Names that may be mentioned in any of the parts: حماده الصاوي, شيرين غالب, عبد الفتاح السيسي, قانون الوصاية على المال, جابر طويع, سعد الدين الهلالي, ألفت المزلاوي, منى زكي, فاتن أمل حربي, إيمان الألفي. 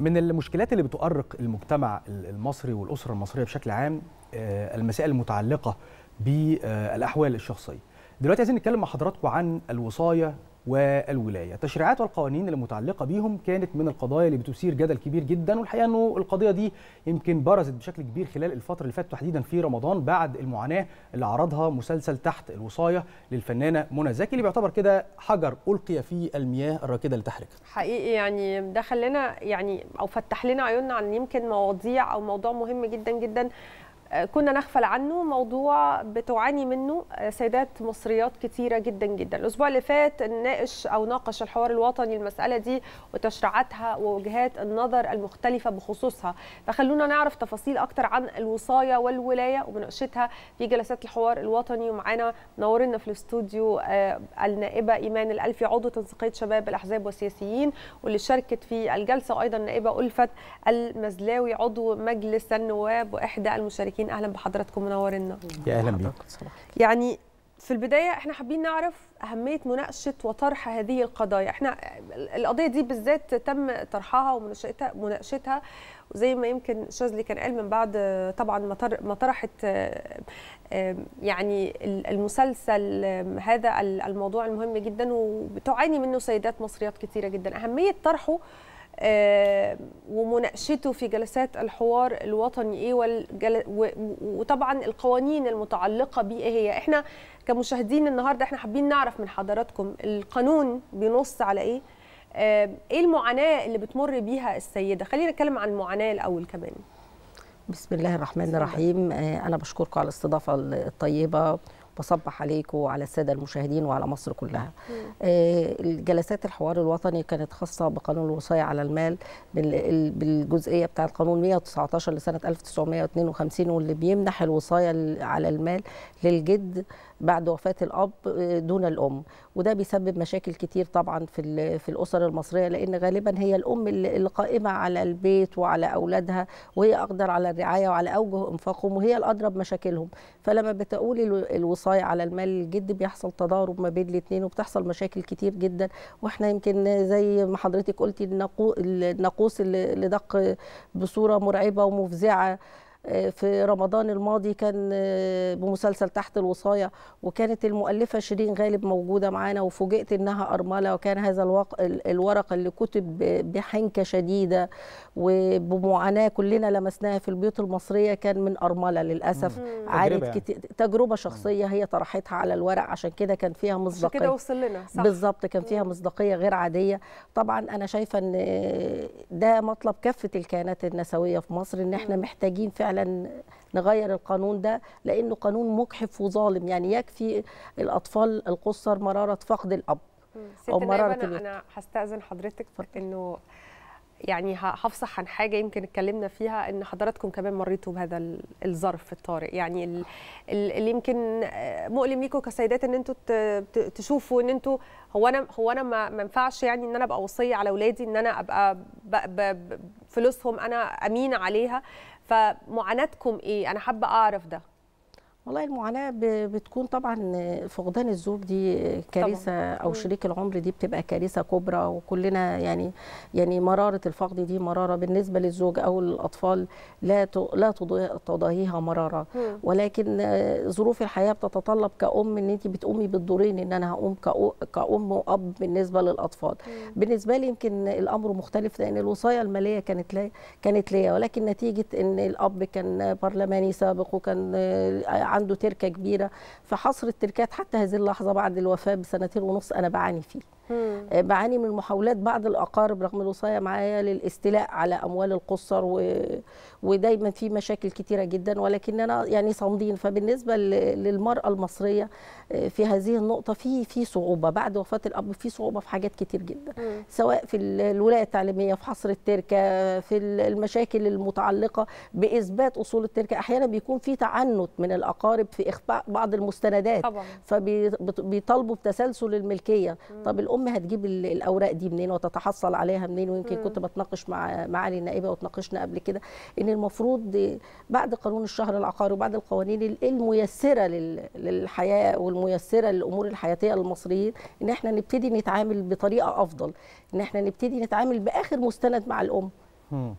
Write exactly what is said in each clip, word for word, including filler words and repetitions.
من المشكلات اللي بتؤرق المجتمع المصري والأسرة المصرية بشكل عام المسائل المتعلقة بالأحوال الشخصية. دلوقتي عايزين نتكلم مع حضراتكم عن الوصاية والولاية. التشريعات والقوانين المتعلقة بيهم كانت من القضايا اللي بتثير جدل كبير جدا، والحقيقة أنه القضية دي يمكن برزت بشكل كبير خلال الفترة اللي فاتت تحديدا في رمضان، بعد المعاناة اللي عرضها مسلسل تحت الوصاية للفنانة منى زكي، اللي بيعتبر كده حجر ألقي في المياه الراكدة اللي تحركت. حقيقي يعني ده خلينا يعني أو فتح لنا عيوننا عن يمكن مواضيع أو موضوع مهم جدا جدا كنا نغفل عنه، موضوع بتعاني منه سيدات مصريات كتيرة جدا جدا. الأسبوع اللي فات ناقش أو ناقش الحوار الوطني المسألة دي وتشريعاتها ووجهات النظر المختلفة بخصوصها، فخلونا نعرف تفاصيل أكتر عن الوصاية والولاية ومناقشتها في جلسات الحوار الوطني. ومعانا منورنا في الاستوديو النائبة إيمان الألفي عضو تنسيقية شباب الأحزاب والسياسيين واللي شاركت في الجلسة، وأيضا النائبة ألفت المزلاوي عضو مجلس النواب وإحدى المشاركين. اهلا بحضراتكم، منورنا. يا اهلا بيكم. يعني في البدايه احنا حابين نعرف اهميه مناقشه وطرح هذه القضايا. احنا القضيه دي بالذات تم طرحها ومناقشتها مناقشتها وزي ما يمكن شاذلي كان قال من بعد طبعا ما طرحت يعني المسلسل هذا الموضوع المهم جدا وبتعاني منه سيدات مصريات كثيره جدا، اهميه طرحه ومناقشته في جلسات الحوار الوطني ايه، والجل... وطبعا القوانين المتعلقه بيه هي. احنا كمشاهدين النهارده احنا حابين نعرف من حضراتكم القانون بينص على ايه؟ ايه المعاناه اللي بتمر بيها السيده؟ خلينا نتكلم عن المعاناه الاول كمان. بسم الله الرحمن الرحيم. انا بشكركم على الاستضافه الطيبه، بصبح عليكم وعلى الساده المشاهدين وعلى مصر كلها. جلسات الحوار الوطني كانت خاصه بقانون الوصايه على المال بالجزئيه بتاعه قانون مئة وتسعة عشر لسنه ألف وتسعمئة واثنين وخمسين، واللي بيمنح الوصايه على المال للجد بعد وفاه الاب دون الام، وده بيسبب مشاكل كتير طبعا في في الاسر المصريه، لان غالبا هي الام اللي قائمه على البيت وعلى اولادها، وهي اقدر على الرعايه وعلى اوجه انفاقهم، وهي الاضرب مشاكلهم. فلما بتقولي الوصايه على المال الجد بيحصل تضارب ما بين الاثنين وبتحصل مشاكل كتير جدا. واحنا يمكن زي ما حضرتك قلتي الناقوس اللي دق بصوره مرعبه ومفزعه في رمضان الماضي كان بمسلسل تحت الوصاية، وكانت المؤلفة شيرين غالب موجودة معانا، وفوجئت انها أرملة، وكان هذا الورق اللي كتب بحنكة شديدة وبمعاناة كلنا لمسناها في البيوت المصرية كان من أرملة للأسف. عانت يعني. كت... تجربة شخصية هي طرحتها على الورق، عشان كده كان فيها مصداقية، عشان كده وصل لنا بالظبط، كان فيها مصداقية غير عادية. طبعا أنا شايفة أن ده مطلب كافة الكيانات النسوية في مصر، أن احنا محتاجين فعلا فعلا نغير القانون ده، لأنه قانون مجحف وظالم. يعني يكفي الأطفال القُصّر مرارة فقد الأب أو مرارة الأب. أنا هستأذن حضرتك إنه يعني هفصح عن حاجه يمكن اتكلمنا فيها، ان حضراتكم كمان مريتوا بهذا الظرف الطارئ، يعني اللي يمكن مؤلم ليكم كسيدات ان انتوا تشوفوا ان انتوا هو انا هو انا ما ينفعش يعني ان انا ابقى وصيه على اولادي، ان انا ابقى فلوسهم انا امينه عليها. فمعاناتكم ايه؟ انا حابه اعرف ده. والله المعاناة بتكون طبعا فقدان الزوج دي كارثة، أو شريك العمر دي بتبقى كارثة كبرى، وكلنا يعني يعني مرارة الفقد دي مرارة بالنسبة للزوج أو الأطفال لا لا تضاهيها مرارة. ولكن ظروف الحياة بتتطلب كأم إن أنت بتقومي بالدورين، إن أنا هقوم كأم وأب بالنسبة للأطفال. بالنسبة لي يمكن الأمر مختلف، لأن الوصاية المالية كانت لي كانت ليا، ولكن نتيجة إن الأب كان برلماني سابق وكان عنده تركه كبيره، فحصر التركات حتى هذه اللحظه بعد الوفاه بسنتين ونص انا بعاني فيه. مم. بعاني من محاولات بعض الاقارب رغم الوصايه معايا للاستيلاء على اموال القُصّر، و... ودايما في مشاكل كتيره جدا، ولكننا يعني صامدين. فبالنسبه للمراه المصريه في هذه النقطه في في صعوبه بعد وفاه الاب، في صعوبه في حاجات كتير جدا. مم. سواء في الولايه التعليميه، في حصر التركه، في المشاكل المتعلقه باثبات اصول التركه. احيانا بيكون في تعنت من الاقارب في اخفاء بعض المستندات، فبيطالبوا بتسلسل الملكيه. مم. طب الام هتجيب الاوراق دي منين وتتحصل عليها منين؟ ويمكن مم. كنت بتناقش مع معالي النائبه وتناقشنا قبل كده ان المفروض بعد قانون الشهر العقاري وبعد القوانين الميسره للحياه والميسره للامور الحياتيه للمصريين، ان احنا نبتدي نتعامل بطريقه افضل، ان احنا نبتدي نتعامل باخر مستند مع الام.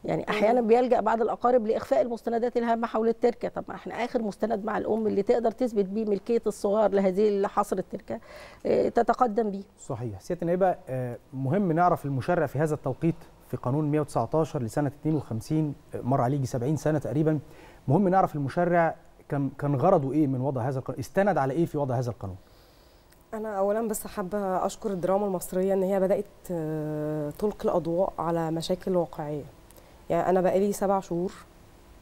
يعني احيانا بيلجأ بعض الاقارب لاخفاء المستندات الهامه حول التركه. طب احنا اخر مستند مع الام اللي تقدر تثبت بيه ملكيه الصغار لهذه حصر التركه تتقدم بيه. صحيح. سياده النائبه مهم نعرف المشرع في هذا التوقيت في قانون مئة وتسعة عشر لسنه اثنين وخمسين مر عليه سبعين سنة تقريبا. مهم نعرف المشرع كان كان غرضه ايه من وضع هذا القانون، استند على ايه في وضع هذا القانون. أنا أولاً بس حابة أشكر الدراما المصرية إن هي بدأت تلقي الأضواء على مشاكل واقعية. يعني أنا بقالي سبع شهور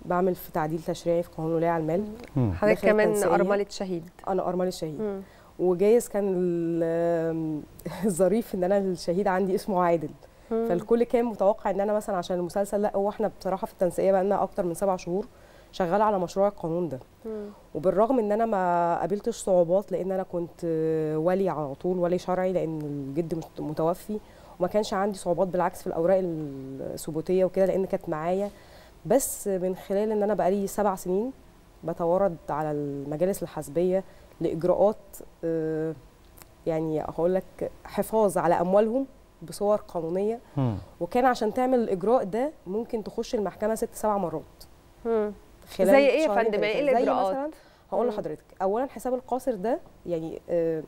بعمل في تعديل تشريعي في قانون ولاية على المال. حضرتك كمان أرملة شهيد. أنا أرملة شهيد. مم. وجايز كان الظريف إن أنا الشهيد عندي اسمه عادل. مم. فالكل كان متوقع إن أنا مثلاً عشان المسلسل، لأ هو إحنا بصراحة في التنسيقية بقى لنا أكتر من سبع شهور شغاله على مشروع القانون ده. مم. وبالرغم ان انا ما قابلتش صعوبات لان انا كنت ولي على طول، ولي شرعي لان الجد متوفي، وما كانش عندي صعوبات بالعكس في الاوراق الثبوتيه وكده لان كانت معايا. بس من خلال ان انا بقالي سبع سنين بتورد على المجالس الحزبيه لاجراءات يعني هقول لك حفاظ على اموالهم بصور قانونيه. مم. وكان عشان تعمل الاجراء ده ممكن تخش المحكمه ست سبع مرات. مم. زي ايه يا فندم؟ ايه الاجراءات؟ هقول لحضرتك. اولا حساب القاصر ده يعني آه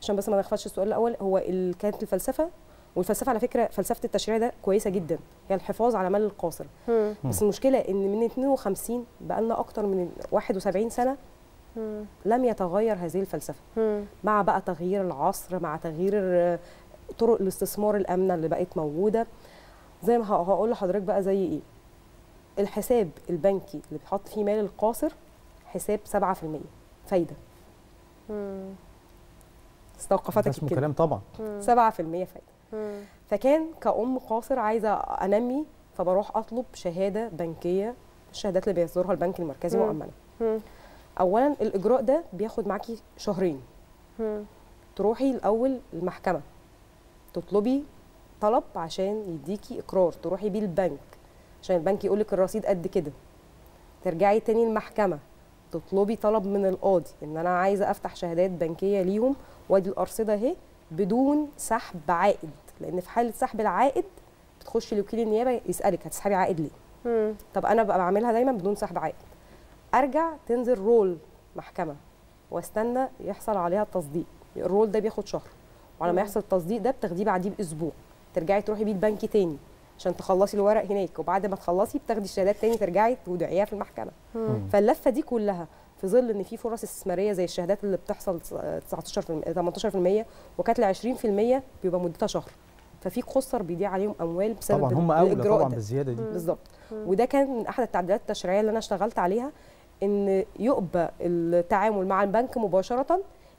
عشان بس ما نغفلش السؤال الاول، هو كانت الفلسفه، والفلسفه على فكره فلسفه التشريع ده كويسه جدا، هي يعني الحفاظ على مال القاصر. مم. بس المشكله ان من اثنين وخمسين بقى لنا اكتر من واحد وسبعين سنة. مم. لم يتغير هذه الفلسفه. مم. مع بقى تغيير العصر، مع تغيير طرق الاستثمار الامنه اللي بقت موجوده. زي ما هقول لحضرتك بقى زي ايه؟ الحساب البنكي اللي بيحط فيه مال القاصر حساب سبعة في المية فايده. امم استوقفتك اسمه كلام طبعا. سبعة في المية فايده. مم. فكان كأم قاصر عايزه انمي، فبروح اطلب شهاده بنكيه، الشهادات اللي بيصدرها البنك المركزي مؤمنه. اولا الاجراء ده بياخد معاكي شهرين. مم. تروحي الاول المحكمه تطلبي طلب عشان يديكي اقرار، تروحي بيه البنك عشان البنك يقول لك الرصيد قد كده. ترجعي تاني المحكمه تطلبي طلب من القاضي ان انا عايزه افتح شهادات بنكيه ليهم وادي الارصده اهي بدون سحب عائد، لان في حاله سحب العائد بتخشي لوكيل النيابه يسالك هتسحبي عائد ليه؟ مم. طب انا ببقى بعملها دايما بدون سحب عائد. ارجع تنزل رول محكمه واستنى يحصل عليها التصديق، الرول ده بياخد شهر، وعلى ما يحصل التصديق ده بتاخديه بعديه باسبوع، ترجعي تروحي بيه البنك تاني عشان تخلصي الورق هناك، وبعد ما تخلصي بتاخدي الشهادات تاني ترجعي تودعيها في المحكمه. مم. فاللفه دي كلها في ظل ان في فرص استثماريه زي الشهادات اللي بتحصل تسعتاشر في المية تمنتاشر في المية وكانت ل عشرين في المية بيبقى مدتها شهر، ففي خسر بيضيع عليهم اموال بسبب طبعا هم اولى طبعا بالزياده دي بالظبط. وده كان من احد التعديلات التشريعيه اللي انا اشتغلت عليها، ان يقبل التعامل مع البنك مباشره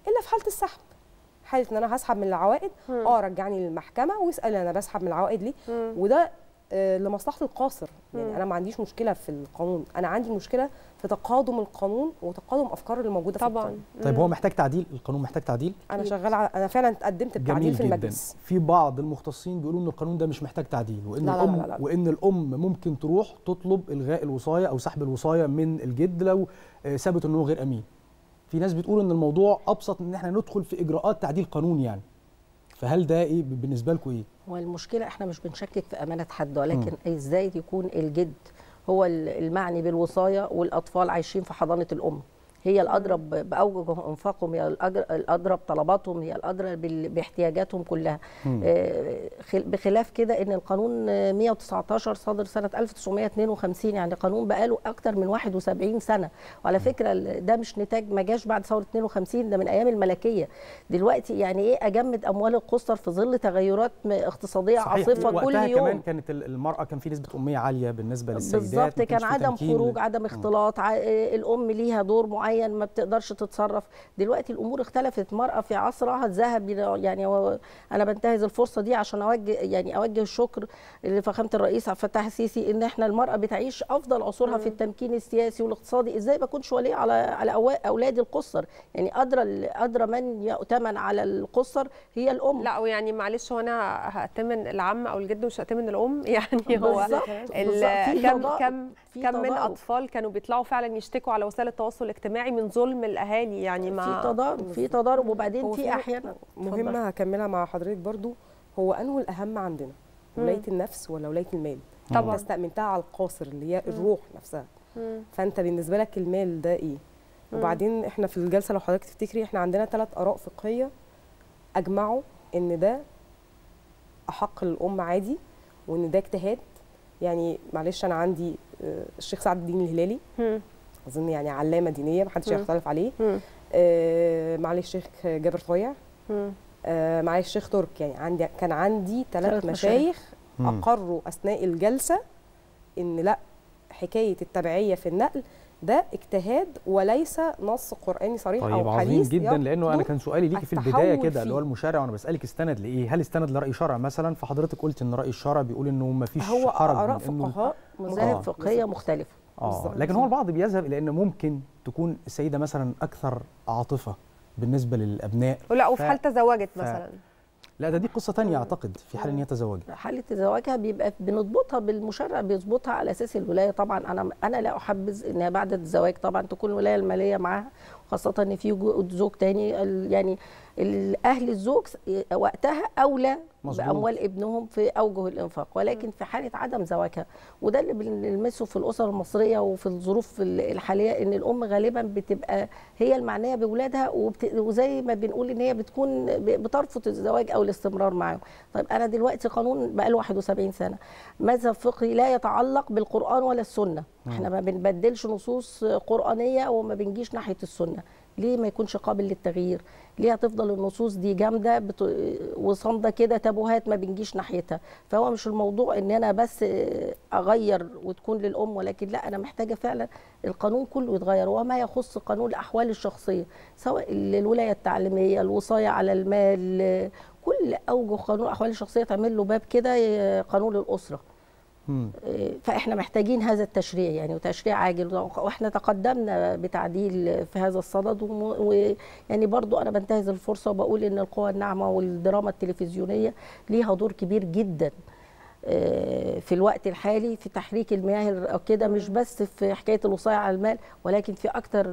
الا في حاله السحب. حاله ان انا هسحب من العوائد، اه رجعني للمحكمه واسال انا بسحب من العوائد ليه. مم. وده آه لمصلحه القاصر. يعني مم. انا ما عنديش مشكله في القانون، انا عندي مشكله في تقادم القانون وتقادم افكاره اللي موجوده في القانون. طبعا. طيب هو محتاج تعديل القانون؟ محتاج تعديل. انا شغال على... انا فعلا قدمت بتعديل في المجلس. في بعض المختصين بيقولوا ان القانون ده مش محتاج تعديل، وان لا الام لا لا لا. وان الام ممكن تروح تطلب الغاء الوصايه او سحب الوصايه من الجد لو ثبت ان هو غير امين. في ناس بتقول ان الموضوع ابسط من ان احنا ندخل في اجراءات تعديل قانون يعني. فهل ده ايه بالنسبه لكم؟ ايه هو المشكله؟ احنا مش بنشكك في امانه حد، ولكن م. ازاي يكون الجد هو المعني بالوصايه والاطفال عايشين في حضانه الام؟ هي الاضرب باوجه انفاقهم، هي الاضرب طلباتهم، هي الاضرب باحتياجاتهم كلها. آه بخلاف كده ان القانون مئة وتسعة عشر صدر سنه ألف وتسعمية اتنين وخمسين، يعني قانون بقاله اكتر من واحد وسبعين سنة. وعلى فكره ده مش نتاج ما جاش بعد ثوره اتنين وخمسين، ده من ايام الملكيه. دلوقتي يعني ايه اجمد اموال القصر في ظل تغيرات اقتصاديه عاصفه كل يوم؟ كمان كانت المراه كان في نسبه اميه عاليه بالنسبه للسيدات بالظبط، كان عدم خروج، عدم اختلاط، ع... الام ليها دور معين ما بتقدرش تتصرف. دلوقتي الامور اختلفت، المراه في عصرها الذهب. يعني انا بنتهز الفرصه دي عشان اوجه يعني اوجه الشكر لفخامه الرئيس عبد الفتاح السيسي، ان احنا المراه بتعيش افضل عصورها في التمكين السياسي والاقتصادي. ازاي ما اكونش ولي على على اولادي القصر؟ يعني ادرى ادرى من يؤتمن على القصر هي الام. لا ويعني معلش، هو انا هاتمن العم او الجد مش هاتمن الام؟ يعني هو بالزبط. بالزبط. كم كم كم من اطفال كانوا بيطلعوا فعلا يشتكوا على وسائل التواصل الاجتماعي من ظلم الاهالي؟ يعني ما في تضارب، في تضارب. وبعدين في احيانا مهمه هكملها مع حضرتك برضو، هو انه الاهم عندنا ولايه النفس ولا ولايه المال؟ طبعا استأمنتها على القاصر اللي هي الروح نفسها. مم. فانت بالنسبه لك المال ده ايه؟ مم. وبعدين احنا في الجلسه لو حضرتك تفتكري احنا عندنا ثلاث اراء فقهيه اجمعوا ان ده احق للام عادي، وان ده اجتهاد. يعني معلش انا عندي الشيخ سعد الدين الهلالي اظن يعني علامه دينيه محدش يختلف عليه، آه معالي الشيخ جابر طويع، آه معالي الشيخ ترك. يعني عندي كان عندي ثلاث مشايخ اقروا اثناء الجلسه ان لا، حكايه التبعيه في النقل ده اجتهاد وليس نص قراني صريح. طيب او حديث. طيب عظيم جدا، لانه انا كان سؤالي ليكي في البدايه كده اللي هو المشرع وانا بسالك استند لايه؟ هل استند لراي شرع مثلا؟ فحضرتك قلت ان راي الشرع بيقول انه ما فيش حرج، هو اراء فقهاء مذاهب فقهيه مختلفه. اه لكن هو البعض بيذهب الى ان ممكن تكون السيده مثلا اكثر عاطفه بالنسبه للابناء، لا وفي ف... حال تزوجت ف... مثلا، لا ده دي قصه ثانيه اعتقد. في حال ان هي تزوجت، حاله تزوجها بيبقى بنضبطها بالمشرع، بيظبطها على اساس الولايه. طبعا انا انا لا احبذ انها بعد الزواج طبعا تكون الولايه الماليه معاها، خاصه ان في زوج ثاني. يعني اهل الزوج وقتها اولى باموال ابنهم في اوجه الانفاق، ولكن في حاله عدم زواجها، وده اللي بنلمسه في الاسر المصريه وفي الظروف الحاليه، ان الام غالبا بتبقى هي المعنيه باولادها، وزي ما بنقول ان هي بتكون بترفض الزواج او الاستمرار معاهم. طيب انا دلوقتي قانون بقاله واحد وسبعين سنه، مذهب فقهي لا يتعلق بالقران ولا السنه، احنا ما بنبدلش نصوص قرانيه وما بنجيش ناحيه السنه، ليه ما يكونش قابل للتغيير؟ ليه هتفضل النصوص دي جامده بت... وصامده كده تابوهات ما بنجيش ناحيتها؟ فهو مش الموضوع ان انا بس اغير وتكون للام، ولكن لا، انا محتاجه فعلا القانون كله يتغير، وما يخص قانون الاحوال الشخصيه، سواء الولايه التعليميه، الوصايه على المال، كل اوجه قانون الاحوال الشخصيه تعمل له باب كده قانون الاسره. فاحنا محتاجين هذا التشريع يعني، وتشريع عاجل، واحنا تقدمنا بتعديل في هذا الصدد. ويعني برضو انا بنتهز الفرصه وبقول ان القوى الناعمه والدراما التلفزيونيه ليها دور كبير جدا في الوقت الحالي في تحريك المياه كده، مش بس في حكايه الوصايه على المال، ولكن في اكتر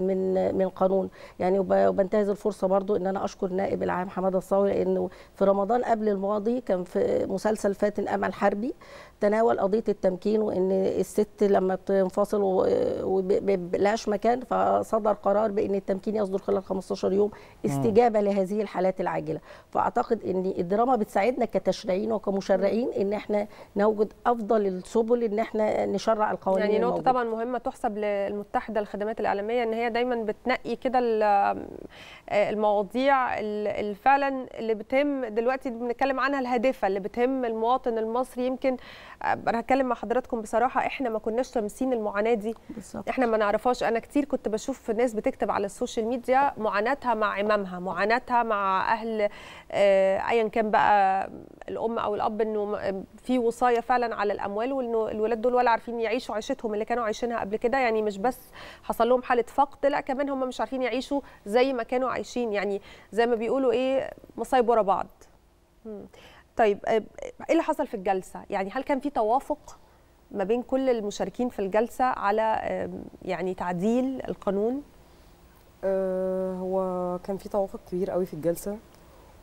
من من قانون يعني. وبنتهز الفرصه برضو ان انا اشكر نائب العام حماده الصاوي، لانه في رمضان قبل الماضي كان في مسلسل فاتن امل حربي تناول قضيه التمكين، وان الست لما بتنفصل ومبقلهاش مكان، فصدر قرار بان التمكين يصدر خلال خمستاشر يوم استجابه لهذه الحالات العاجله. فاعتقد ان الدراما بتساعدنا كتشريعين وكمشرعين ان احنا نوجد افضل السبل ان احنا نشرع القوانين يعني. نقطه طبعا مهمه تحسب للمتحده للخدمات الاعلاميه، ان هي دايما بتنقي كده المواضيع اللي فعلا اللي بتهم دلوقتي بنتكلم عنها، الهادفه اللي بتهم المواطن المصري. يمكن انا هتكلم مع حضراتكم بصراحه، احنا ما كناش لامسين المعاناه دي بالزبط. احنا ما نعرفهاش. انا كتير كنت بشوف الناس بتكتب على السوشيال ميديا معاناتها مع امامها، معاناتها مع اهل ايا كان بقى الام او الاب، انه في وصايه فعلا على الاموال، وانه الولاد دول ولا عارفين يعيشوا عيشتهم اللي كانوا عايشينها قبل كده. يعني مش بس حصل لهم حاله فقد، لا كمان هم مش عارفين يعيشوا زي ما كانوا عايشين، يعني زي ما بيقولوا ايه، مصايب ورا بعض. طيب ايه اللي حصل في الجلسه؟ يعني هل كان في توافق ما بين كل المشاركين في الجلسه على يعني تعديل القانون؟ هو كان في توافق كبير قوي في الجلسه،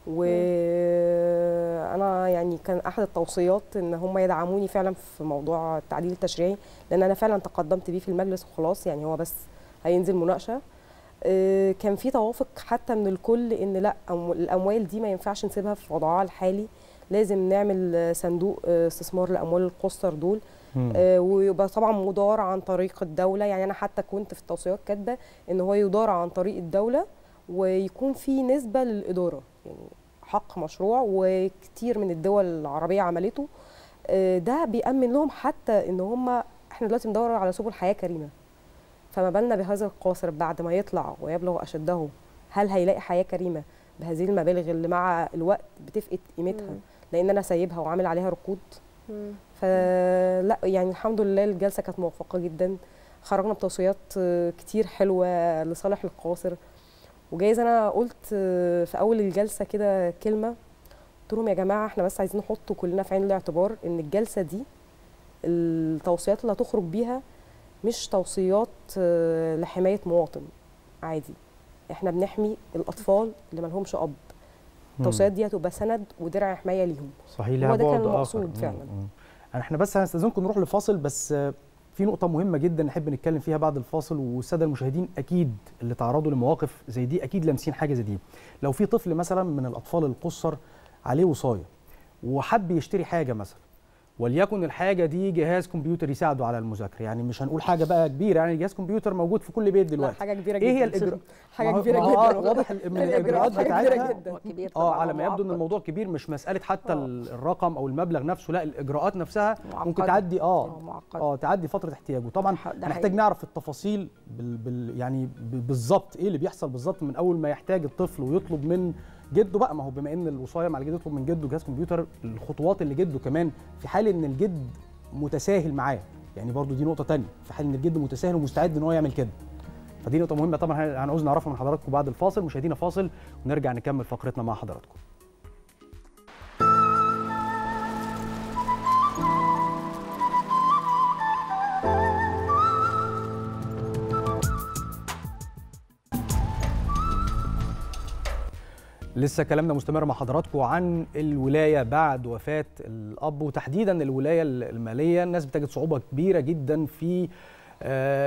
وانا يعني كان احد التوصيات ان هم يدعموني فعلا في موضوع التعديل التشريعي، لان انا فعلا تقدمت بيه في المجلس وخلاص، يعني هو بس هينزل مناقشه. كان في توافق حتى من الكل ان لا، الاموال دي ما ينفعش نسيبها في وضعها الحالي، لازم نعمل صندوق استثمار لاموال القُسر دول، ويبقى طبعا مدار عن طريق الدوله. يعني انا حتى كنت في التوصيات كاتبه ان هو يدار عن طريق الدوله، ويكون في نسبه للاداره، يعني حق مشروع وكتير من الدول العربيه عملته. ده بيأمن لهم حتى ان هم، احنا دلوقتي بندور على سبل حياه كريمه، فما بالنا بهذا القاصر بعد ما يطلع ويبلغ اشده؟ هل هيلاقي حياه كريمه بهذه المبالغ اللي مع الوقت بتفقد قيمتها؟ مم. لان انا سايبها وعامل عليها ركود. مم. فلا يعني الحمد لله الجلسه كانت موفقه جدا، خرجنا بتوصيات كتير حلوه لصالح القاصر. وجايز انا قلت في اول الجلسه كده كلمه، قلت لهم يا جماعه احنا بس عايزين نحط كلنا في عين الاعتبار ان الجلسه دي التوصيات اللي هتخرج بيها مش توصيات لحمايه مواطن عادي، احنا بنحمي الاطفال اللي ما لهمش اب. التوصيات دي هتبقى سند ودرع حمايه ليهم. صحيح، هو ده كان المقصود فعلا. يعني احنا بس هنستأذنكم نروح لفاصل، بس في نقطة مهمة جدا نحب نتكلم فيها بعد الفاصل، والسادة المشاهدين أكيد اللي تعرضوا لمواقف زي دي أكيد لامسين حاجة زي دي. لو في طفل مثلا من الأطفال القُصّر عليه وصاية وحب يشتري حاجة مثلا، وليكن الحاجة دي جهاز كمبيوتر يساعده على المذاكرة، يعني مش هنقول حاجة بقى كبيرة، يعني جهاز كمبيوتر موجود في كل بيت دلوقتي، حاجة كبيرة جدا. إيه هي الإجراءات؟ حاجة كبيرة جدا، واضح من الإجراءات بتاعتها اه على ما يبدو إن الموضوع كبير، مش مسألة حتى أوه. الرقم أو المبلغ نفسه، لا الإجراءات نفسها معقدة. ممكن تعدي اه اه تعدي فترة احتياجه. طبعا محتاج نعرف التفاصيل بال... بال... يعني بالظبط إيه اللي بيحصل بالظبط، من أول ما يحتاج الطفل ويطلب من جده بقى، ما هو بما ان الوصايه مع الجد يطلب من جده جهاز كمبيوتر، الخطوات اللي جده كمان في حال ان الجد متساهل معاه، يعني برضو دي نقطه ثانيه، في حال ان الجد متساهل ومستعد ان هو يعمل كده، فدي نقطه مهمه طبعا هنعوز نعرفها من حضراتكم بعد الفاصل. مشاهدينا فاصل ونرجع نكمل فقرتنا مع حضراتكم. لسه كلامنا مستمر مع حضراتكم عن الولاية بعد وفاة الأب، وتحديدا الولاية المالية. الناس بتجد صعوبة كبيرة جدا في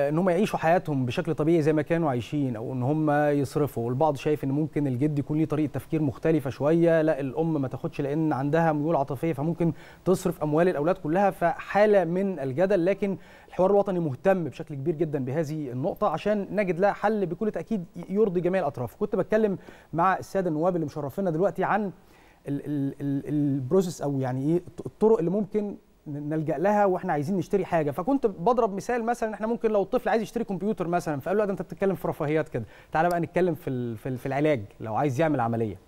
ان هم يعيشوا حياتهم بشكل طبيعي زي ما كانوا عايشين، او ان هم يصرفوا. البعض شايف ان ممكن الجد يكون ليه طريقه تفكير مختلفه شويه، لا الام ما تاخدش لان عندها ميول عاطفيه فممكن تصرف اموال الاولاد كلها، فحاله من الجدل. لكن الحوار الوطني مهتم بشكل كبير جدا بهذه النقطه عشان نجد لها حل بكل تاكيد يرضي جميع الاطراف. كنت بتكلم مع الساده النواب اللي مشرفينا دلوقتي عن البروسيس، او يعني ايه الطرق اللي ممكن نلجأ لها واحنا عايزين نشتري حاجه. فكنت بضرب مثال، مثلا احنا ممكن لو الطفل عايز يشتري كمبيوتر مثلا، فقال له ده انت بتتكلم في رفاهيات كده، تعالى بقى نتكلم في في العلاج لو عايز يعمل عمليه.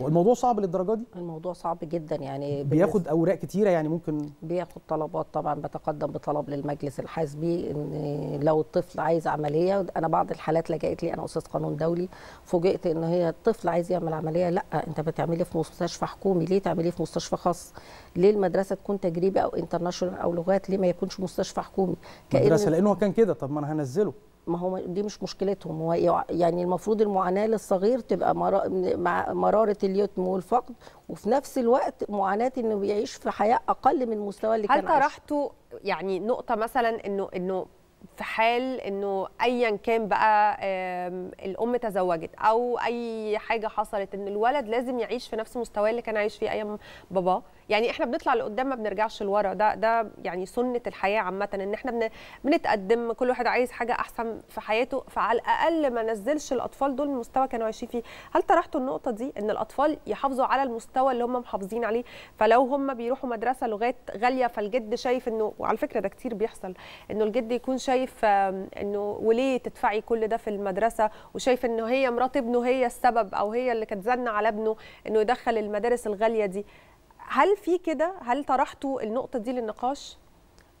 والموضوع صعب للدرجه دي؟ الموضوع صعب جدا، يعني بياخد اوراق كتيره، يعني ممكن بياخد طلبات. طبعا بتقدم بطلب للمجلس الحازبي ان لو الطفل عايز عمليه. انا بعض الحالات لجأت لي، انا استاذ قانون دولي، فوجئت ان هي الطفل عايز يعمل عمليه، لا انت بتعمليه في مستشفى حكومي، ليه تعمليه في مستشفى خاص؟ ليه المدرسه تكون تجريبي او انترناشونال او لغات، ليه ما يكونش مستشفى حكومي؟ مدرسه لانه كان كده. طب ما انا هنزله، ما هو دي مش مشكلتهم. هو يعني المفروض المعاناه للصغير تبقى مع مراره اليتم والفقد، وفي نفس الوقت معاناه انه بيعيش في حياه اقل من المستوى اللي كان عايشه. هل طرحتوا يعني نقطه مثلا انه انه في حال انه ايا كان بقى الام تزوجت او اي حاجه حصلت، ان الولد لازم يعيش في نفس المستوى اللي كان عايش فيه ايام باباه؟ يعني احنا بنطلع لقدام ما بنرجعش لورا، ده ده يعني سنه الحياه عامه، ان احنا بنتقدم، كل واحد عايز حاجه احسن في حياته، فعلى الاقل ما نزلش الاطفال دول المستوى كانوا عايشين فيه. هل طرحتوا النقطه دي ان الاطفال يحافظوا على المستوى اللي هم محافظين عليه؟ فلو هم بيروحوا مدرسه لغات غاليه، فالجد شايف انه، وعلى فكره ده كتير بيحصل، انه الجد يكون شايف انه وليه تدفعي كل ده في المدرسه، وشايف انه هي مرات ابنه هي السبب، او هي اللي كانت زن على ابنه انه يدخل المدارس الغاليه دي. هل في كده؟ هل طرحتوا النقطه دي للنقاش؟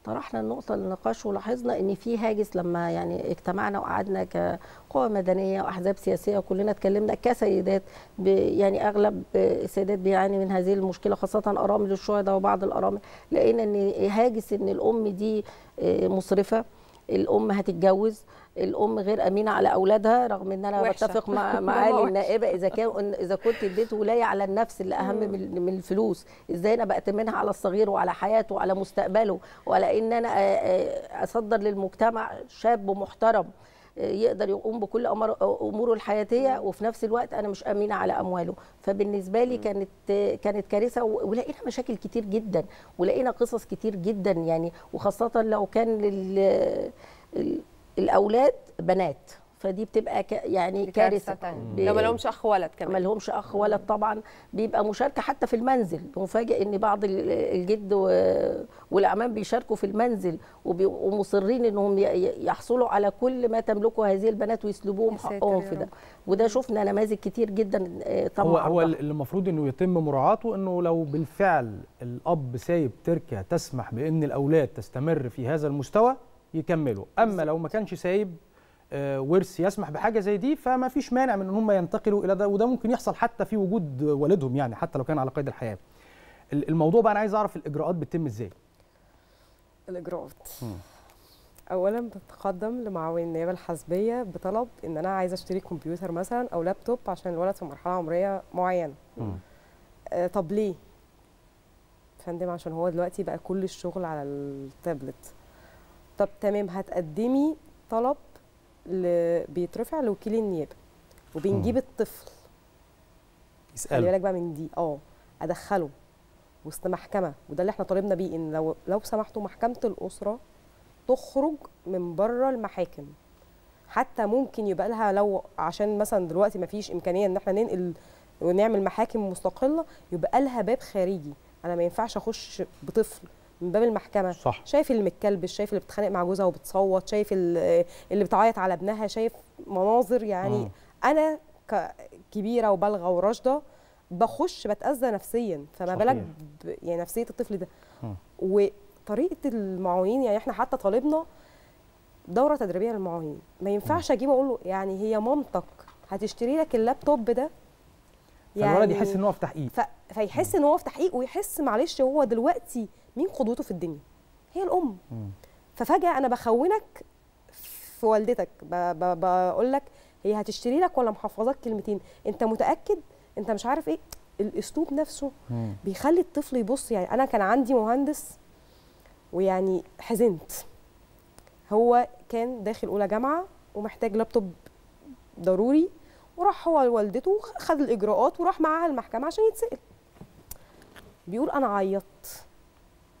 طرحنا النقطه للنقاش، ولاحظنا ان في هاجس لما يعني اجتمعنا وقعدنا كقوى مدنيه واحزاب سياسيه وكلنا اتكلمنا كسيدات، يعني اغلب السيدات بيعاني من هذه المشكله، خاصه ارامل الشهداء وبعض الارامل. لقينا ان هاجس ان الام دي مصرفه، الام هتتجوز، الام غير امينه على اولادها، رغم ان انا وحشة. بتفق مع معالي النائبه اذا كان اذا كنت اديت ولايه على النفس اللي اهم من من الفلوس، ازاي انا باتمنها على الصغير وعلى حياته وعلى مستقبله، ولا ان انا اصدر للمجتمع شاب محترم يقدر يقوم بكل اموره الحياتيه، وفي نفس الوقت انا مش امينه على امواله. فبالنسبه لي كانت كانت كارثه، ولقينا مشاكل كتير جدا، ولقينا قصص كتير جدا يعني، وخاصه لو كان لل الاولاد بنات، فدي بتبقى ك... يعني كارثه ب... لو ما لهمش اخ ولد كمان، ما لهمش اخ ولد طبعا بيبقى مشاركه حتى في المنزل. مفاجئ ان بعض الجد و... والاعمام بيشاركوا في المنزل، وبيبقوا مصرين انهم يحصلوا على كل ما تملكه هذه البنات ويسلبوهم حقهم في ده، وده شفنا نماذج كتير جدا. طبعا هو هو اللي المفروض انه يتم مراعاته، انه لو بالفعل الاب سايب تركه تسمح بان الاولاد تستمر في هذا المستوى يكملوا، اما لو ما كانش سايب ورث يسمح بحاجه زي دي، فما فيش مانع من ان هم ينتقلوا الى ده، وده ممكن يحصل حتى في وجود والدهم، يعني حتى لو كان على قيد الحياه. الموضوع بقى انا عايز اعرف الاجراءات بتتم ازاي؟ الاجراءات م. اولا بتقدم لمعاون النيابه الحزبيه بطلب ان انا عايزه اشتري كمبيوتر مثلا او لابتوب عشان الولد في مرحله عمريه معينه. آه طب ليه؟ فندم عشان هو دلوقتي بقى كل الشغل على التابلت. طب تمام، هتقدمي طلب بيترفع لوكيل النيابه وبنجيب الطفل يسأله، خلي بالك بقى من دي، اه ادخله وسط محكمه، وده اللي احنا طالبنا بيه، ان لو لو سمحتوا محكمه الاسره تخرج من بره المحاكم، حتى ممكن يبقى لها، لو عشان مثلا دلوقتي ما فيش امكانيه ان احنا ننقل ونعمل محاكم مستقله، يبقى لها باب خارجي. انا ما ينفعش اخش بطفل من باب المحكمه، صح. شايف اللي متكلبش، شايف اللي بتتخانق مع جوزها وبتصوت، شايف اللي بتعيط على ابنها، شايف مناظر يعني م. انا كبيره وبالغه وراشده بخش بتاذى نفسيا، فما بالك يعني نفسيه الطفل ده. م. وطريقه المعاونين، يعني احنا حتى طالبنا دوره تدريبيه للمعاونين، ما ينفعش اجيب اقول له يعني هي مامتك هتشتري لك اللابتوب ده، يعني فالولد يحس ان هو في تحقيق، ف... فيحس ان هو في تحقيق، ويحس معلش هو دلوقتي مين قدوته في الدنيا؟ هي الام. م. ففجاه انا بخونك في والدتك، ب... ب... بقول لك هي هتشتري لك ولا محفظاك كلمتين، انت متاكد؟ انت مش عارف ايه. الاسلوب نفسه م. بيخلي الطفل يبص. يعني انا كان عندي مهندس ويعني حزنت، هو كان داخل اولى جامعه ومحتاج لابتوب ضروري، وراح هو لوالدته خد الاجراءات وراح معاها المحكمه عشان يتسال. بيقول انا عيطت،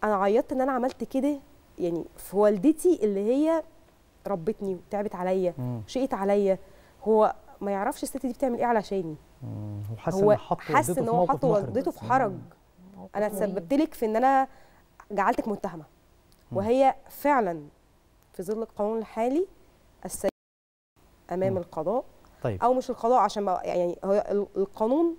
انا عيطت ان انا عملت كده يعني في والدتي اللي هي ربتني وتعبت عليا وشقت عليا، هو ما يعرفش الست دي بتعمل ايه علشاني. هو حاسس ان هو حط والدته في حرج. مم. انا تسببت لك في ان انا جعلتك متهمه، وهي فعلا في ظل القانون الحالي السيد امام مم. القضاء. طيب. او مش القضاء، عشان يعني القانون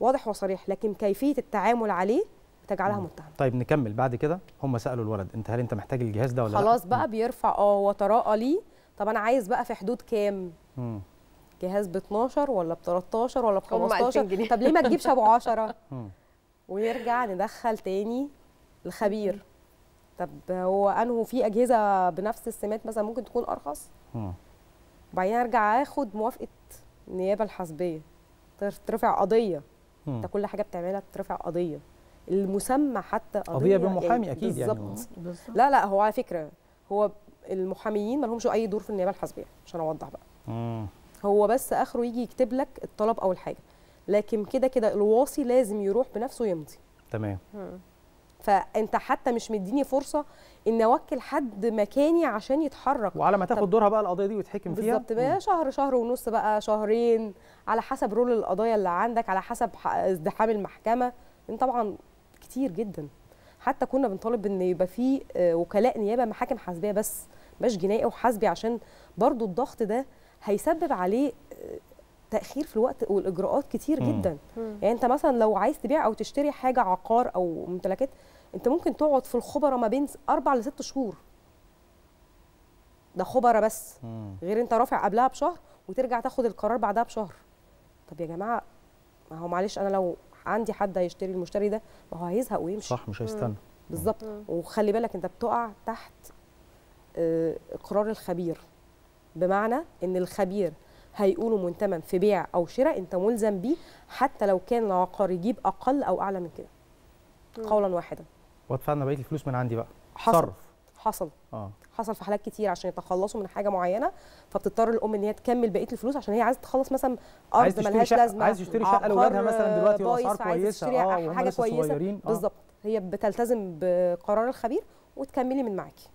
واضح وصريح، لكن كيفيه التعامل عليه تجعلها متهمه. طيب نكمل بعد كده. هم سالوا الولد انت هل انت محتاج الجهاز ده ولا خلاص لا؟ بقى بيرفع اه وتراءى ليه. طب انا عايز بقى في حدود كام؟ مم. جهاز ب اتناشر ولا ب تلتاشر ولا ب خمستاشر؟ طب ليه ما تجيبش ابو عشرة؟ ونرجع ندخل تاني الخبير. طب هو انه في اجهزه بنفس السمات مثلا ممكن تكون ارخص؟ مم. وبعدين ارجع اخد موافقه النيابه الحزبيه، ترفع قضيه. انت كل حاجه بتعملها بترفع قضيه، المسمى حتى قضيه قضيه بمحامي يعني. اكيد بالزبط. يعني لا لا، هو على فكره هو المحاميين ما لهمش اي دور في النيابه الحزبيه، عشان اوضح بقى. مم. هو بس اخره يجي يكتب لك الطلب او الحاجه، لكن كده كده الواصي لازم يروح بنفسه يمضي. تمام. مم. فانت حتى مش مديني فرصه ان اوكل حد مكاني عشان يتحرك. وعلى ما تاخد دورها بقى القضيه دي ويتحكم فيها بالظبط بقى شهر، شهر ونص، بقى شهرين، على حسب رول القضايا اللي عندك، على حسب ازدحام المحكمه. لان طبعا كتير جدا، حتى كنا بنطالب ان يبقى في وكلاء نيابه محاكم حزبيه بس، مش جنائي وحزبي، عشان برضو الضغط ده هيسبب عليه تاخير في الوقت والاجراءات كتير جدا. مم. يعني انت مثلا لو عايز تبيع او تشتري حاجه عقار او ممتلكات، انت ممكن تقعد في الخبراء ما بين اربع لست شهور. ده خبراء بس، غير انت رافع قبلها بشهر وترجع تاخد القرار بعدها بشهر. طب يا جماعه، ما هو معلش انا لو عندي حد هيشتري المشتري ده، ما هو هيزهق ويمشي، صح، مش هيستنى. بالظبط. وخلي بالك انت بتقع تحت اقرار الخبير، بمعنى ان الخبير هيقولوا منتمن في بيع او شراء، انت ملزم بيه حتى لو كان العقار يجيب اقل او اعلى من كده، قولا واحدا. وادفع انا بقيه الفلوس من عندي بقى. حصل صرف. حصل اه حصل في حالات كتير، عشان يتخلصوا من حاجه معينه، فبتضطر الام ان هي تكمل بقيه الفلوس، عشان هي عايزه تتخلص مثلا ارض مالهاش لازمه، عايزه تشتري شقه لاولادها مثلا دلوقتي واسعار كويسه، اه حاجه كويسه. بالظبط، هي بتلتزم بقرار الخبير وتكملي من معاكي،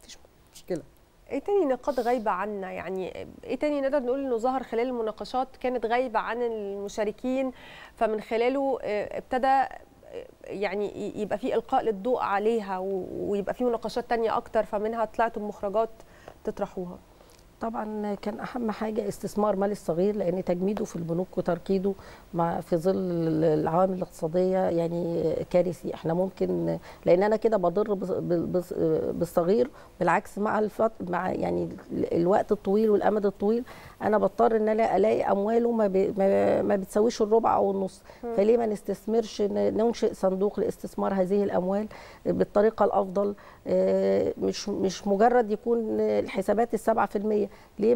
مفيش مشكله. ايه تاني نقاط غايبه عنا؟ يعني ايه تاني نقدر نقول انه ظهر خلال المناقشات كانت غايبه عن المشاركين، فمن خلاله ابتدى يعني يبقى في إلقاء للضوء عليها، ويبقى في مناقشات تانية أكتر، فمنها طلعتوا بمخرجات تطرحوها. طبعا كان أهم حاجة استثمار مال الصغير، لأن تجميده في البنوك وتركيده مع في ظل العوامل الاقتصادية يعني كارثي. احنا ممكن، لأن أنا كده بضر بالصغير، بالعكس مع الفت... مع يعني الوقت الطويل والأمد الطويل، أنا بضطر إن أنا ألاقي أمواله ما, ب... ما بتساويش الربع أو النص. فليه ما نستثمرش، ننشئ صندوق لاستثمار هذه الأموال بالطريقة الأفضل، مش مش مجرد يكون الحسابات السبعة في المية. ليه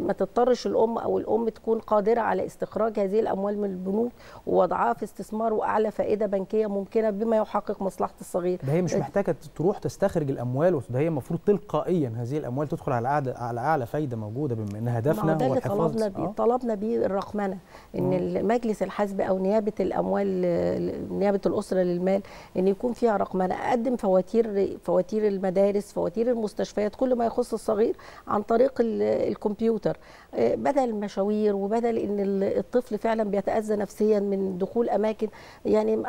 ما تضطرش الام او الام تكون قادره على استخراج هذه الاموال من البنوك ووضعها في استثمار واعلى فائده بنكيه ممكنه بما يحقق مصلحه الصغير. ده هي مش محتاجه تروح تستخرج الاموال، ده هي المفروض تلقائيا هذه الاموال تدخل على اعلى على اعلى فائده موجوده، بما ان هدفنا هو الحفاظ. طلبنا بيه طلبنا بيه الرقمنه ان مجلس الحزب او نيابه الاموال نيابه الاسره للمال ان يكون فيها رقمنه، اقدم فواتير فواتير المدارس، فواتير المستشفيات، كل ما يخص الصغير عن طريق الكمبيوتر، بدل المشاوير وبدل ان الطفل فعلا بيتاذى نفسيا من دخول اماكن يعني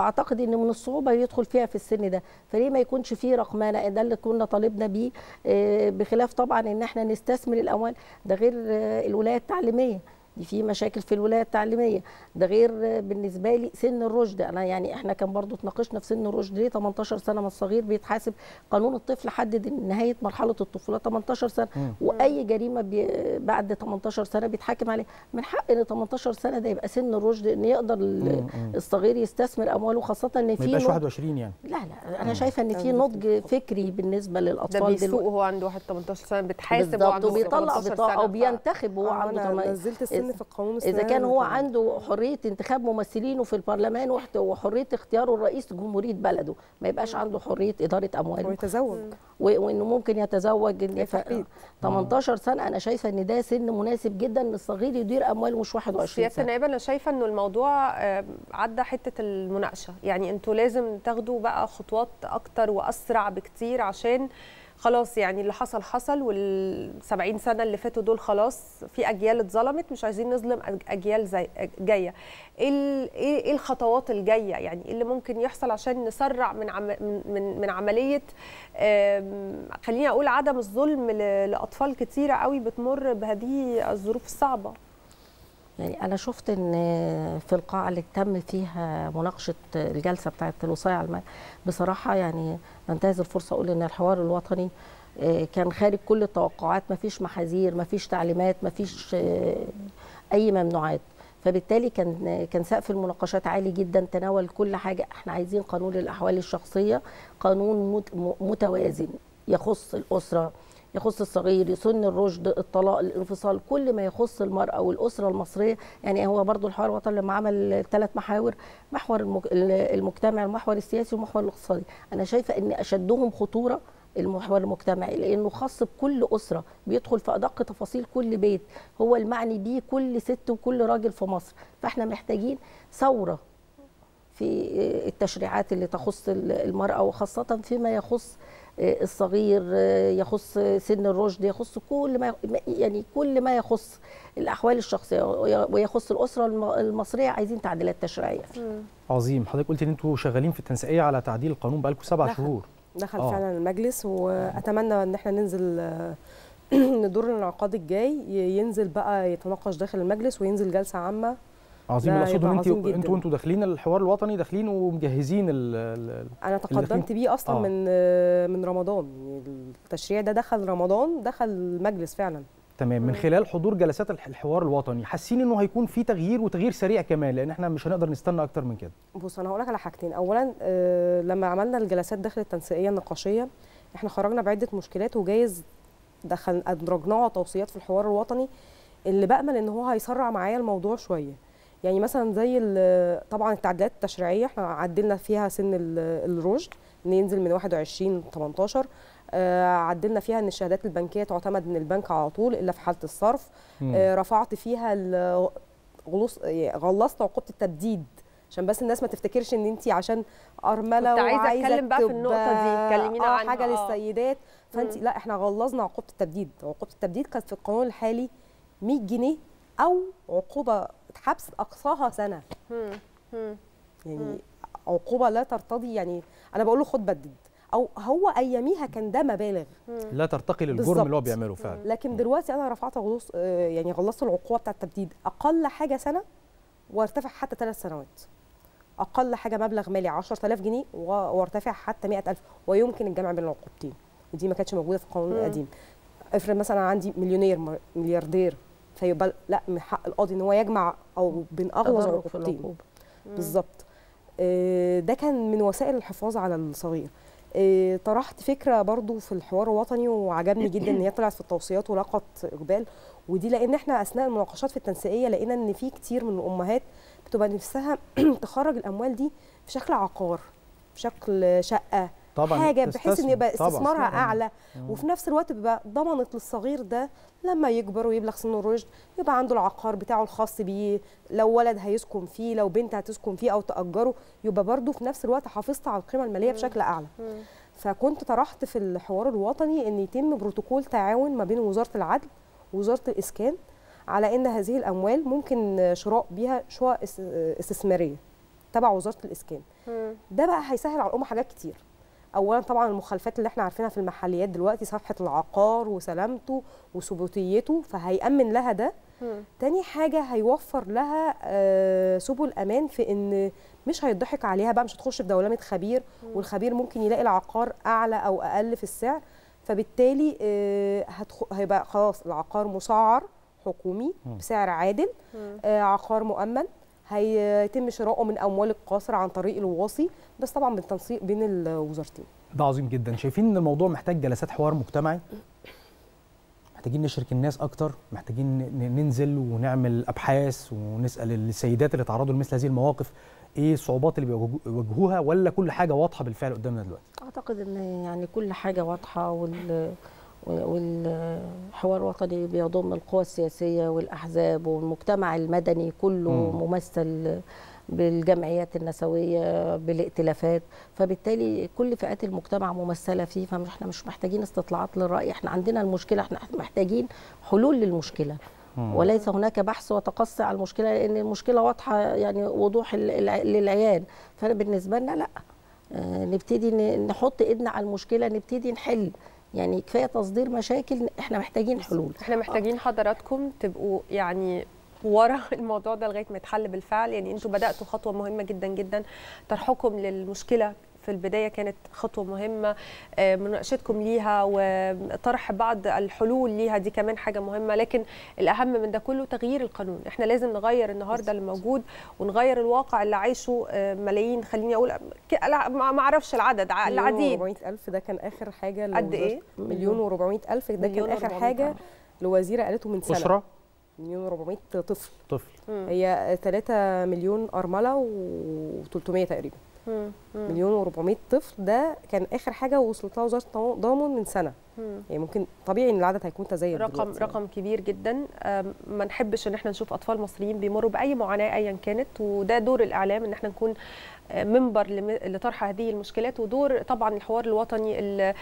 اعتقد ان من الصعوبه يدخل فيها في السن ده، فليه ما يكونش فيه رقمنه؟ ده اللي كنا طالبنا بيه، بخلاف طبعا ان احنا نستثمر الاموال، ده غير الولايه التعليميه، في مشاكل في الولايه التعليميه، ده غير بالنسبه لي سن الرشد، انا يعني احنا كان برضو اتناقشنا في سن الرشد، ليه ثمانية عشر سنة؟ ما الصغير بيتحاسب، قانون الطفل حدد ان نهايه مرحله الطفوله ثمانية عشر سنة، واي جريمه بعد ثمانية عشر سنة بيتحاكم عليه، من حق ان ثمانية عشر سنة ده يبقى سن الرشد ان يقدر الصغير يستثمر امواله، خاصه ان في ما يبقاش واحد وعشرين يعني. لا لا انا شايفه ان في نضج فكري بالنسبه للاطفال دلوقتي، ده بيسوق هو عنده ثمانية عشر سنة، بتحاسب هو عنده ثمانية عشر سنة او بينتخب هو عنده ثمانية عشر سنة في القانون. إذا كان هو عنده حرية انتخاب ممثلينه في البرلمان وحرية اختياره الرئيس جمهورية بلده، ما يبقاش عنده حرية إدارة أمواله ويتزوج وإنه ممكن يتزوج ف... ثمانية عشر سنة. أنا شايفة إن ده سن مناسب جدا إن الصغير يدير أمواله، مش واحد وعشرين سنة. سيادة النائب أنا شايفة إنه الموضوع عدى حتة المناقشة، يعني أنتوا لازم تاخدوا بقى خطوات أكتر وأسرع بكتير، عشان خلاص يعني اللي حصل حصل، والسبعين سنة اللي فاتوا دول خلاص في أجيال اتظلمت، مش عايزين نظلم أجيال زي جاية. إيه الخطوات الجاية؟ يعني إيه اللي ممكن يحصل عشان نسرع من عم من من عملية خليني أقول عدم الظلم لأطفال كتيرة قوي بتمر بهذه الظروف الصعبة؟ يعني أنا شفت إن في القاعة اللي تم فيها مناقشة الجلسة بتاعت الوصاية على المال، بصراحة يعني أنتهز الفرصة أقول إن الحوار الوطني كان خارج كل التوقعات، مفيش محاذير، مفيش تعليمات، مفيش أي ممنوعات، فبالتالي كان كان سقف المناقشات عالي جدا، تناول كل حاجة. إحنا عايزين قانون للأحوال الشخصية، قانون متوازن يخص الأسرة، يخص الصغير، سن الرشد، الطلاق، الانفصال، كل ما يخص المرأة والأسرة المصرية. يعني هو برضو الحوار الوطني لما عمل ثلاث محاور، محور المجتمع، المحور السياسي، والمحور الاقتصادي. أنا شايفة إن أشدهم خطورة المحور المجتمعي، لأنه خاص بكل أسرة، بيدخل في أدق تفاصيل كل بيت، هو المعني بيه كل ست وكل راجل في مصر. فإحنا محتاجين ثورة في التشريعات اللي تخص المرأة، وخاصة فيما يخص الصغير، يخص سن الرشد، يخص كل ما يعني كل ما يخص الأحوال الشخصية ويخص الأسرة المصرية. عايزين تعديلات تشريعية. عظيم. حضرتك قلت ان انتوا شغالين في التنسيقية على تعديل القانون بقالكم سبع شهور. دخل آه. فعلا المجلس، واتمنى ان احنا ننزل ندور الانعقاد الجاي، ينزل بقى يتناقش داخل المجلس وينزل جلسة عامة. عظيم. الاقصد ان انتوا انتوا انتوا داخلين الحوار الوطني، داخلين ومجهزين ال ال انا تقدمت بيه اصلا آه. من من رمضان، التشريع ده دخل رمضان، دخل المجلس فعلا. تمام. من خلال حضور جلسات الحوار الوطني حاسين انه هيكون في تغيير، وتغيير سريع كمان، لان احنا مش هنقدر نستنى اكتر من كده. بص انا هقول لك على حاجتين. اولا آه لما عملنا الجلسات داخل التنسيقيه النقاشيه احنا خرجنا بعده مشكلات، وجايز دخل ادرجناها توصيات في الحوار الوطني، اللي بامل ان هو هيسرع معايا الموضوع شويه. يعني مثلا زي طبعا التعديلات التشريعيه احنا عدلنا فيها سن الرشد ان ينزل من واحد وعشرين ل ثمانية عشر، عدلنا فيها ان الشهادات البنكيه تعتمد من البنك على طول الا في حاله الصرف، رفعت فيها غلص غلصت عقوبه التبديد، عشان بس الناس ما تفتكرش ان انت عشان ارمله وعايزه اتكلم بقى في النقطه دي، اتكلمينا عن حاجه للسيدات، فانت لا احنا غلظنا عقوبه التبديد. عقوبه التبديد كانت في القانون الحالي مية جنيه او عقوبه حبس اقصاها سنه. يعني عقوبه لا ترتضي، يعني انا بقول له خد بدد، او هو اياميها كان ده مبالغ لا ترتقي للجرم اللي هو بيعمله فعلا، لكن دلوقتي انا رفعت غلص يعني غلصت العقوبه بتاعه التبديد، اقل حاجه سنه وارتفع حتى ثلاث سنوات، اقل حاجه مبلغ مالي عشرة آلاف جنيه وارتفع حتى مئة ألف، ويمكن الجمع بين العقوبتين، ودي ما كانتش موجوده في القانون القديم. افرض مثلا عندي مليونير ملياردير، فيبقى لا من حق القاضي ان هو يجمع او بين اغلظ العقوبتين. بالظبط. ده كان من وسائل الحفاظ على الصغير. طرحت فكره برضو في الحوار الوطني وعجبني جدا ان هي طلعت في التوصيات ولقت اقبال، ودي لان احنا اثناء المناقشات في التنسيقيه لقينا ان في كتير من الامهات بتبقى نفسها تخرج الاموال دي في شكل عقار، في شكل شقه، طبعا حاجه بحيث ان يبقى استثمارها اعلى، وفي نفس الوقت بيبقى ضمنت للصغير ده لما يكبر ويبلغ سن الرشد يبقى عنده العقار بتاعه الخاص بيه، لو ولد هيسكن فيه، لو بنت هتسكن فيه او تاجره، يبقى برده في نفس الوقت حافظت على القيمه الماليه بشكل اعلى. فكنت طرحت في الحوار الوطني ان يتم بروتوكول تعاون ما بين وزاره العدل ووزاره الاسكان على ان هذه الاموال ممكن شراء بيها شقق استثماريه تبع وزاره الاسكان. ده بقى هيسهل على الامه حاجات كتير. اولا طبعا المخالفات اللي احنا عارفينها في المحليات دلوقتي، صفحه العقار وسلامته وثبوتيته، فهيامن لها ده. مم. تاني حاجه هيوفر لها آه سبل امان في ان مش هيضحك عليها بقى، مش هتخش في دولمه خبير، مم. والخبير ممكن يلاقي العقار اعلى او اقل في السعر، فبالتالي آه هتخ... هيبقى خلاص العقار مسعر حكومي بسعر عادل، آه عقار مؤمن هيتم شراؤه من اموال القصر عن طريق الوصي، بس طبعا بالتنسيق بين الوزارتين. ده عظيم جدا. شايفين ان الموضوع محتاج جلسات حوار مجتمعي، محتاجين نشرك الناس اكتر، محتاجين ننزل ونعمل ابحاث ونسال السيدات اللي تعرضوا لمثل هذه المواقف ايه الصعوبات اللي بيواجهوها، ولا كل حاجه واضحه بالفعل قدامنا دلوقتي؟ اعتقد ان يعني كل حاجه واضحه، وال والحوار الوطني بيضم القوى السياسية والأحزاب والمجتمع المدني كله ممثل بالجمعيات النسوية بالائتلافات، فبالتالي كل فئات المجتمع ممثلة فيه، فاحنا مش محتاجين استطلاعات للرأي، احنا عندنا المشكلة، احنا محتاجين حلول للمشكلة وليس هناك بحث وتقصي على المشكلة، لأن المشكلة واضحة يعني وضوح للعيان. فأنا بالنسبة لنا لا، نبتدي نحط إيدنا على المشكلة، نبتدي نحل، يعني كفايه تصدير مشاكل، احنا محتاجين حلول. احنا محتاجين حضراتكم تبقوا يعني ورا الموضوع ده لغايه ما يتحل بالفعل، يعني انتوا بداتوا خطوه مهمه جدا جدا، طرحكم للمشكله في البدايه كانت خطوه مهمه، مناقشتكم ليها وطرح بعض الحلول ليها دي كمان حاجه مهمه، لكن الاهم من ده كله تغيير القانون. احنا لازم نغير النهارده اللي موجود ونغير الواقع اللي عايشه ملايين، خليني اقول ما اعرفش العدد، العديد مليون وأربعمائة ألف ده كان اخر حاجه، قد ايه مليون وأربعمائة ألف ده كان اخر حاجه الوزيره قالته من سنه، أسرة مليون وأربعمائة طفل طفل مم. هي ثلاثة مليون أرملة وثلاثمائة تقريبا، مم. مم. مليون وأربعمائة طفل ده كان آخر حاجة وصلت لها وزارة التضامن من سنة، مم. يعني ممكن طبيعي إن العدد هيكون تزايد، رقم رقم كبير جدا. ما نحبش إن احنا نشوف أطفال مصريين بيمروا بأي معاناة أيا كانت، وده دور الإعلام إن احنا نكون منبر لطرح هذه المشكلات، ودور طبعا الحوار الوطني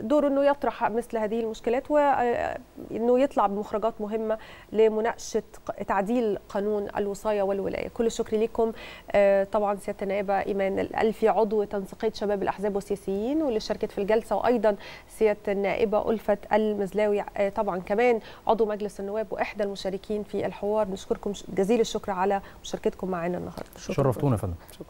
دوره انه يطرح مثل هذه المشكلات، وانه يطلع بمخرجات مهمه لمناقشه تعديل قانون الوصايه والولايه. كل الشكر لكم طبعا سياده النائبه ايمان الألفي عضو تنسيقيه شباب الاحزاب والسياسيين واللي شاركت في الجلسه، وايضا سياده النائبه ألفت المزلاوي طبعا كمان عضو مجلس النواب واحدى المشاركين في الحوار. بنشكركم جزيل الشكر على مشاركتكم معنا النهارده، شرفتونا. شكرا.